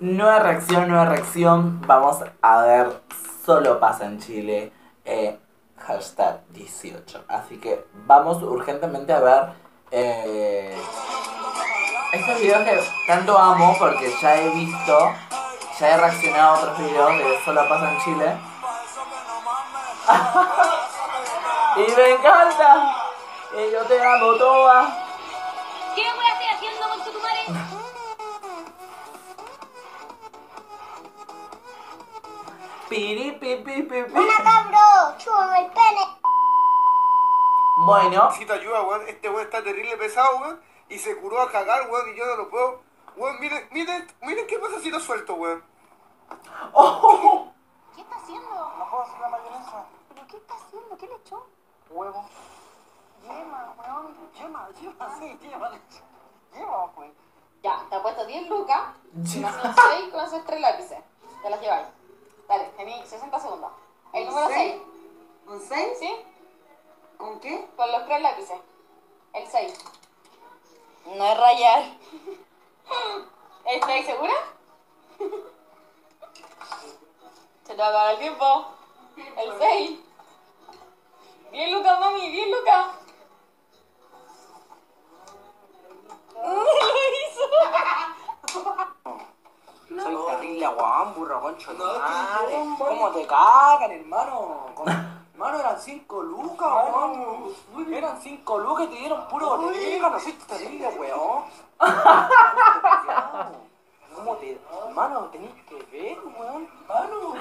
Nueva reacción. Vamos a ver Solo pasa en Chile, hashtag 18. Así que vamos urgentemente a ver estos videos que tanto amo, porque ya he reaccionado a otros videos de Solo pasa en Chile. Y me encanta. Y yo te amo toda. ¿Qué voy a estar haciendo con tu madre? Piri, pi, pi, pi, pi. ¡Una cabrón! ¡Chúbame el pene! Bueno. Necesito ayuda, weón. Este weón está terrible pesado, weón. Y se curó a cagar, weón. Y yo no lo puedo. Weón, miren qué pasa si lo suelto, weón. Oh. ¿Qué está haciendo? No puedo hacer la mayonesa. ¿Pero qué está haciendo? ¿Qué le echó? Huevo. Yema, weón. Yema, sí, yema. Yema, weón. Ya, te ha puesto 10 lucas. Y más 6 con esos 3 lápices. Te las lleváis. Dale, tenéis 60 segundos. El número 6. ¿Con 6? Sí. ¿Con qué? Con los 3 lápices. El 6. No es rayar. ¿Estáis segura? Se te va a acabar el tiempo. El 6. Bien, Lucas, mami, bien, Lucas. Burro, concho, no, madre. ¿Cómo te cagan, hermano? Hermano, eran 5 lucas, weón. Eran 5 lucas y te dieron puro orégano. No soy terrible, weón. ¿Cómo te...? Hermano, tenés que ver, weón. Hermano.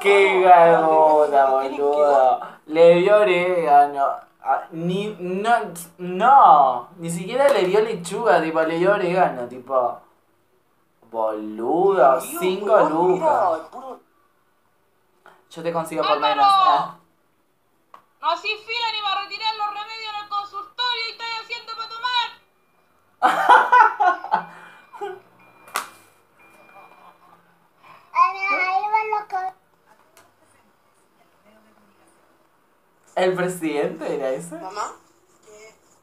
Qué garota, boludo. Le dio orégano. Ni siquiera le dio lechuga, tipo, le dio orégano, tipo... Boludo, 5 lucas. Yo te consigo por menos. No hacís fila ni para retirar los remedios en el consultorio y estáis haciendo para tomar. ¿El presidente era ese? Mamá,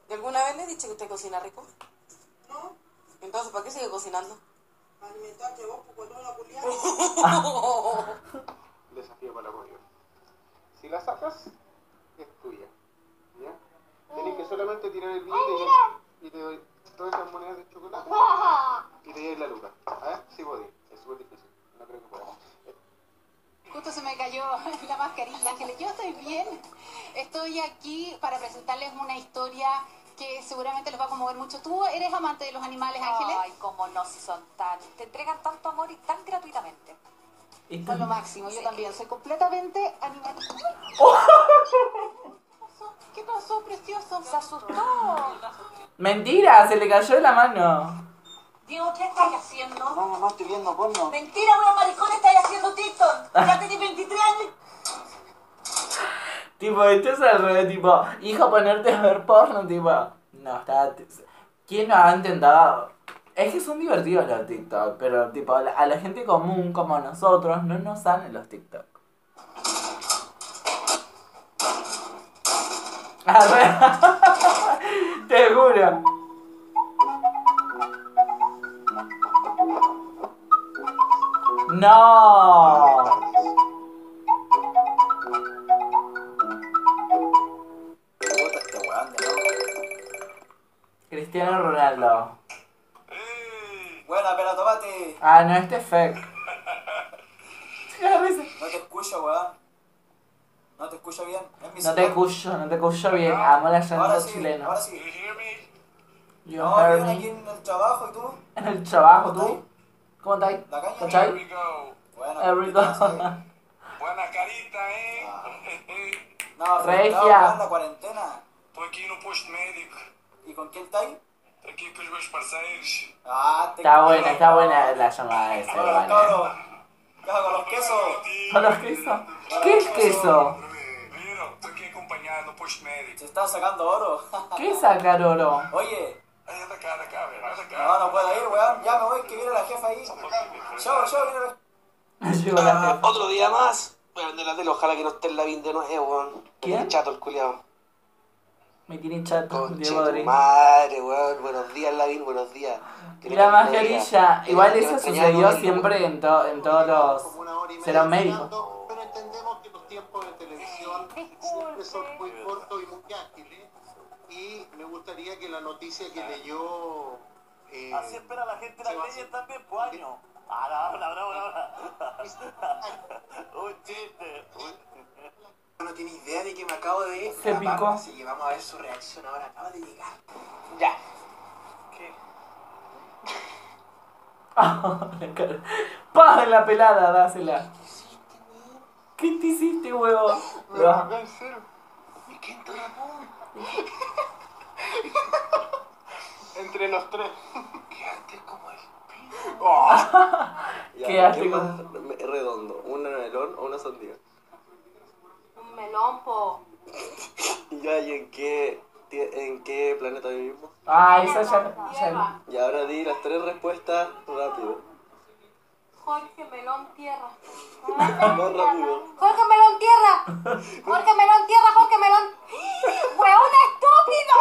¿de alguna vez le dije que usted cocina rico? No. Entonces, ¿para qué sigue cocinando? Alimentarte vos, porque no la culiada. Desafío para apoyo. Si la sacas, es tuya. ¿Ya? Tenés que solamente tirar el billete y te doy todas esas monedas de chocolate y te doy la luca. A ver, sí podí. Es súper difícil. No creo que pueda. Justo se me cayó la mascarilla. Ángeles, yo estoy bien. Estoy aquí para presentarles una historia que seguramente los va a conmover mucho. ¿Tú eres amante de los animales, Ángeles? Ay, cómo no, si son tan... Te entregan tanto amor y tan gratuitamente. Son lo máximo, yo también. Soy completamente animal. ¿Qué pasó, precioso? Se asustó. Mentira, se le cayó de la mano. Diego, ¿qué estás haciendo? No, mamá, estoy viendo porno. Mentira, una maricona, estás haciendo TikTok. Ya tenés 23 años. Tipo, esto es al revés, tipo, hijo, ponerte a ver porno, tipo, no, está... ¿Quién no ha intentado? Es que son divertidos los TikTok, pero tipo, a la gente común como nosotros no nos salen los TikTok. Te juro. No. Cristiano Ronaldo. Buena, pero tomate. Ah, no, este es fake. No te escucho, weón. No te escucho bien. No te escucho bien. Amo la llanto chilena. Ahora sí. Yo estoy aquí en el trabajo, ¿y tú? En el trabajo, ¿tú? ¿Cómo estás? La caña. ¿Cachai? Here we go. Buena carita, No, regia. En la cuarentena. Estoy aquí en un post médico. ¿Y con quién estáis? Aquí con mis parceros. Ah, está buena la llamada esa. Con los quesos. ¿Con los quesos? ¿Qué es queso? Mira, estoy aquí acompañando post médico. Se está sacando oro. ¿Qué es sacar oro? Oye. Anda acá. No puedo ir, weón. Ya me voy, que viene la jefa ahí. Yo, otro día más. Voy a vender la tele, ojalá que no esté en Lavin de nuevo, weón. ¿Quién? Chato el culiao. Me tiene hinchada de madre. Madre, weón. Buenos días, Lavin, buenos días. La mascarilla. Igual eso sucedió siempre en todos los seros médicos. Pero entendemos que los tiempos de televisión siempre son muy cortos y muy ágiles. Y me gustaría que la noticia que leyó... así espera la gente las leyes también, pues año. Un chiste. No tiene idea de que me acabo de... Se picó. Así que vamos a ver su reacción ahora. Acaba de llegar. Ya. ¿Qué? La cara. ¡Pah! La pelada, dásela. ¿Qué te hiciste, huevo? Me bajé en cero. Me quedé en todo el entre los tres. Quedaste como el pido. ¡Oh! Quedaste como... Redondo. ¿Una melón o una sandía? Un melón, po. Ya, ¿y en qué planeta vivimos? Ah, esa ya... Y ahora di las tres respuestas rápido. Jorge Melón Tierra. Jorge Melón Tierra. Jorge Melón Tierra, Jorge Melón. ¡Hueón estúpido!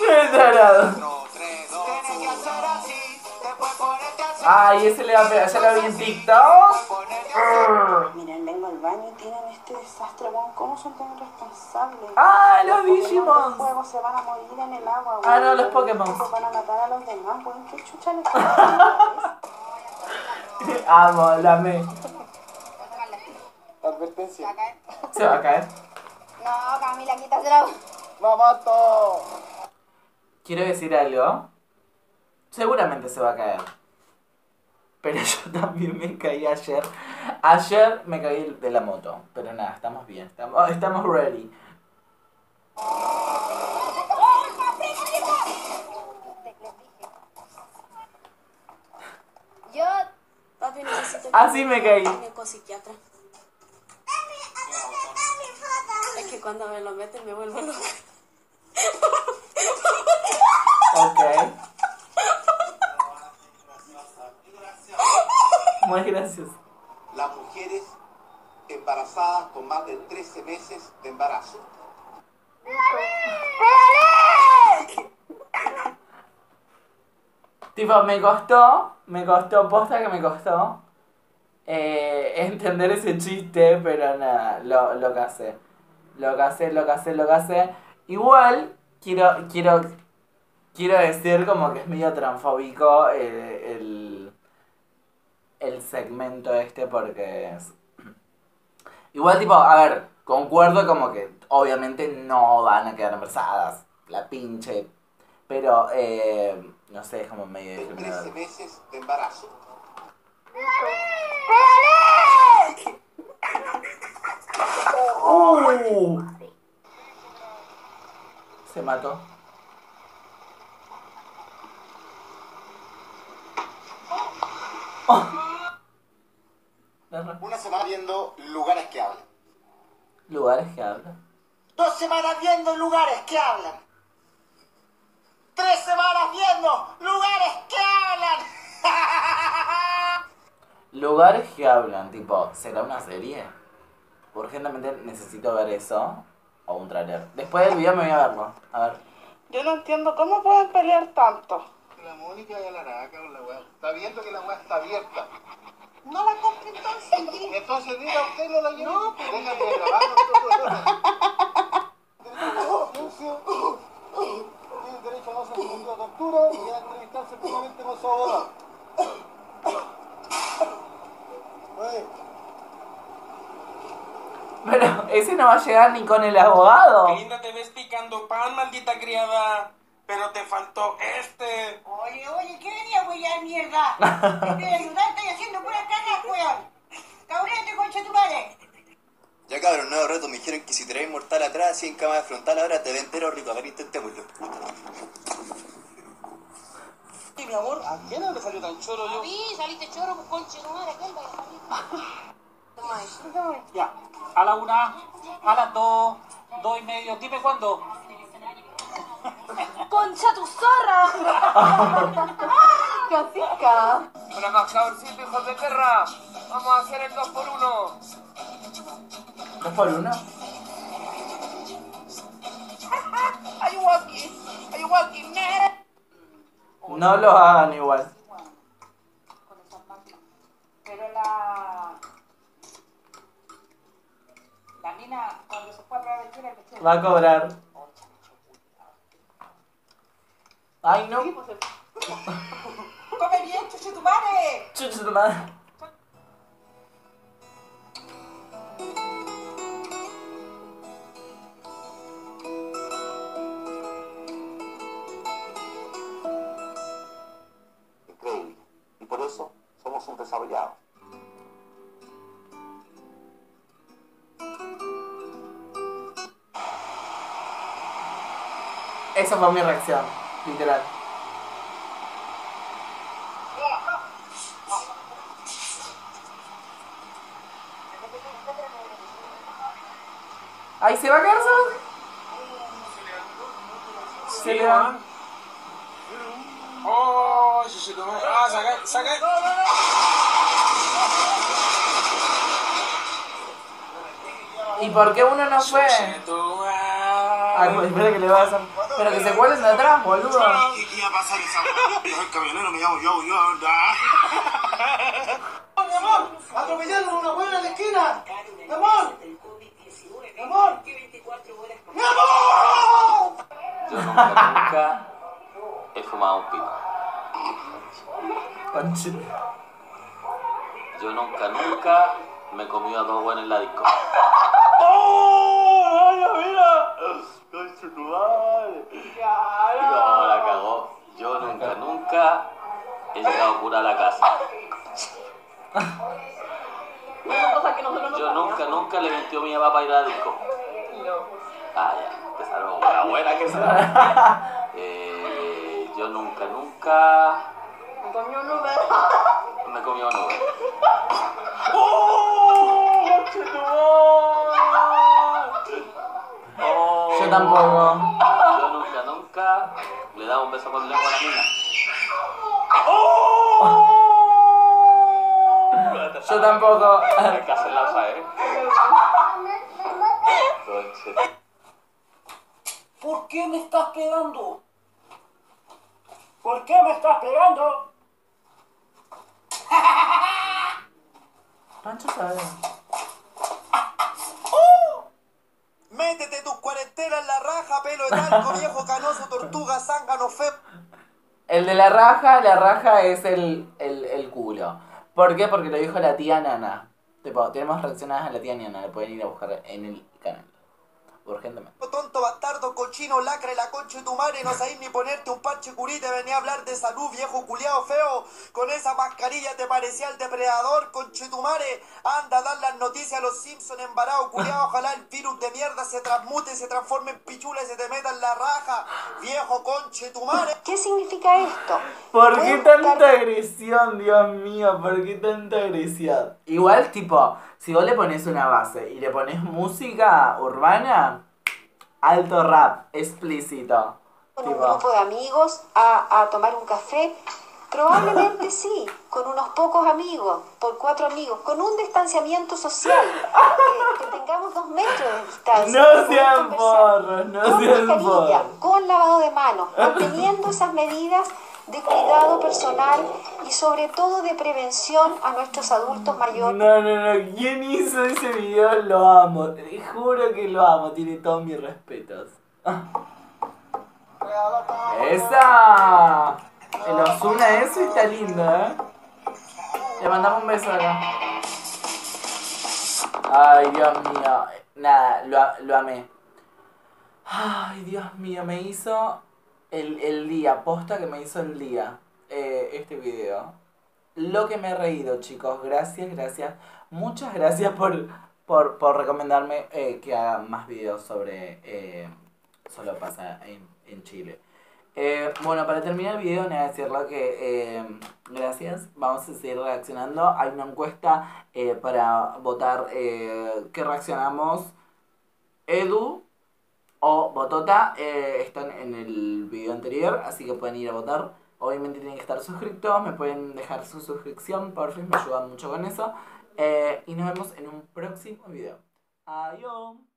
¡Qué tarado! Ay, ese le va a pegar, ya lo vi en TikTok. Miren, vengo al baño y tienen este desastre, weón. ¿Cómo son tan irresponsables? ¡Ah, los Digimons! Los se van a morir en el agua, weón. Ah, no, los Pokémon. Los van a matar a los demás, weón. ¿Qué chucha les pasa? Amo, lame. Advertencia. ¿Se va a caer? No, Camila, quítaselo. ¡Lo mato! Quiero decir algo. Seguramente se va a caer. Pero yo también me caí ayer. Ayer me caí de la moto. Pero nada, estamos bien. Estamos ready. Yo también necesito... Así me caí. Es que cuando me lo meten me vuelvo loca. Ok. Muy gracioso. Las mujeres embarazadas con más de 13 meses de embarazo. ¡Dale! ¡Dale! Tipo, me costó, posta que me costó entender ese chiste, pero nada, lo casé. Igual, quiero decir como que es medio transfóbico el segmento este porque es... Igual tipo, a ver, concuerdo como que obviamente no van a quedar embarazadas, la pinche, pero no sé, es como medio discriminador. 13 meses de embarazo. ¡Dale! Se mató. Oh. Una semana viendo lugares que hablan. ¿Lugares que hablan? 2 semanas viendo lugares que hablan. 3 semanas viendo lugares que hablan. Lugares que hablan, tipo, ¿será una serie? Urgentemente necesito ver eso o un tráiler. Después del video me voy a verlo. A ver. Yo no entiendo cómo pueden pelear tanto. La Mónica y la Araca, la weá. Está viendo que la weá está abierta. No la compré entonces. Entonces diga usted no la lleve. No, pues déjame grabarlo. Tiene derecho a no ser sometido a tortura y a entrevistarse plenamente con su abogado. Pero ese no va a llegar ni con el abogado. Linda, te ves picando pan, maldita criada. Pero te faltó este. Oye, ¿qué venía, weá, mierda? Este ayudante y haciendo puras caras, weón. Cabrete, concha tu madre. Ya, cabrón, nuevo reto. Me dijeron que si traes mortal atrás y en cámara frontal, ahora te ven entero rico. A ver, intentémoslo. Y mi amor, ¿a qué no le salió tan choro yo? Sí, saliste choro, pues concha tu madre. ¿A qué le va a salir? Toma eso. Ya, a la 1, a las 2, 2:30. Dime cuándo. ¡Concha tu zorra! ¡Casica! ¡Hola, mascadorcito, hijos de perra! ¡Vamos a hacer el 2x1! ¿2x1? No lo hagan igual. Pero la mina, cuando se fue a probar el vestido, va a cobrar. Ay, no. Come bien, chuchetumare. Chuchetumare. Increíble. Y por eso somos un desarrollado. Esa fue mi reacción, literal. Ahí se va a caer, se levanta. Oh, saca. ¿Y por qué uno no fue? Ay, espera que le va a hacer. Pero que se cuelen de atrás, boludo. ¿Qué iba a pasar esa vez? El camionero me llamo yo, ¿verdad? Mi amor, atropellaron a una abuela en la esquina. Mi amor. ¡Mi amor! ¡Mi amor! Yo nunca he fumado un pico. Yo nunca me he comido a dos buenas en la disco. ¡Oh! ¡Ay, mira! ¡Conche tu madre! ¡No, la cagó! Yo nunca he llegado pura a la casa. Yo nunca le metió mi papá para ir a la disco. Ah, ya, empezaron con la buena que será. Yo nunca. Me comió un Uber. Me comió un Uber. ¡Oh! ¡Oh! Yo tampoco. Yo nunca le daba un beso con lengua a la mina. ¡Oh! Yo tampoco. Hay que hacerla, ¿sabes? ¿Por qué me estás pegando? ¿Por qué me estás pegando? Pancho sabe. Métete tus cuarentenas en la raja, pelo de talco, viejo canoso, tortuga, zángano, fe. El de la raja es el culo. ¿Por qué? Porque lo dijo la tía Nana. Tipo, tenemos reaccionadas a la tía Nana, la pueden ir a buscar en el canal. Urgentemente. Tonto, bastardo, cochino, lacre, la concha de tu madre, no sabés ni ponerte un parche curita, venía a hablar de salud, viejo culiao feo. Con esa mascarilla te parecía el depredador, concha de tu madre. Anda a dar las noticias a los Simpsons, embarado, culiao, ojalá el virus de mierda se transmute, se transforme en pichula y se te meta en la raja, viejo concha de tu madre. ¿Qué significa esto? ¿Por qué tanta agresión, Dios mío? ¿Por qué tanta agresión? Igual, tipo, si vos le pones una base y le pones música urbana, alto rap, explícito. Con un grupo de amigos a tomar un café, probablemente sí, con unos pocos amigos, por 4 amigos, con un distanciamiento social, que tengamos 2 metros de distancia. No sean porros, no sean porros. Con lavado de manos, manteniendo esas medidas de cuidado personal y sobre todo de prevención a nuestros adultos mayores. No, ¿quién hizo ese video? Lo amo, te juro que lo amo, tiene todos mis respetos. ¡Esa! El Osuna eso y está lindo, ¿eh? Le mandamos un beso acá. Ay, Dios mío. Nada, lo amé. Ay, Dios mío, me hizo... El día, posta que me hizo el día este video. Lo que me he reído, chicos. Gracias. Muchas gracias por recomendarme que haga más videos sobre Solo pasa en Chile. Bueno, para terminar el video, nada, decirlo que gracias. Vamos a seguir reaccionando. Hay una encuesta para votar qué reaccionamos. Edu o Botota están en el video anterior, así que pueden ir a votar. Obviamente tienen que estar suscritos, me pueden dejar su suscripción, por fin me ayudan mucho con eso. Y nos vemos en un próximo video. Adiós.